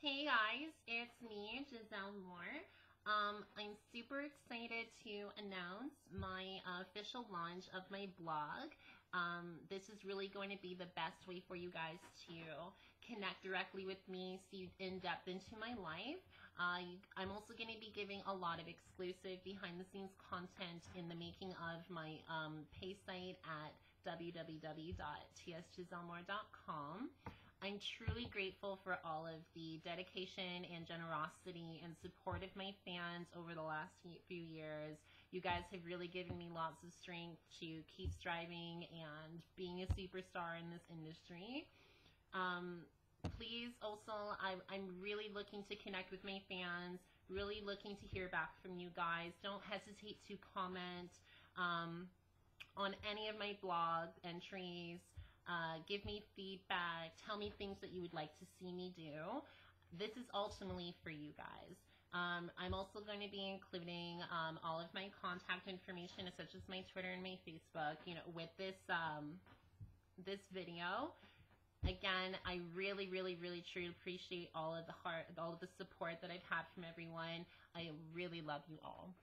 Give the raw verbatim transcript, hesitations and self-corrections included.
Hey guys, it's me, Jizelle Moore. Um, I'm super excited to announce my uh, official launch of my blog. Um, this is really going to be the best way for you guys to connect directly with me, see in-depth into my life. Uh, you, I'm also going to be giving a lot of exclusive behind-the-scenes content in the making of my um, pay site at w w w dot t s jizelle moore dot com. I'm truly grateful for all of the dedication and generosity and support of my fans over the last few years. You guys have really given me lots of strength to keep striving and being a superstar in this industry. Um, please also, I, I'm really looking to connect with my fans, really looking to hear back from you guys. Don't hesitate to comment um, on any of my blog entries. Uh, give me feedback, tell me things that you would like to see me do. This is ultimately for you guys. Um, I'm also going to be including um, all of my contact information, such as my Twitter and my Facebook, you know, with this, um, this video. Again, I really, really, really truly appreciate all of the heart, all of the support that I've had from everyone. I really love you all.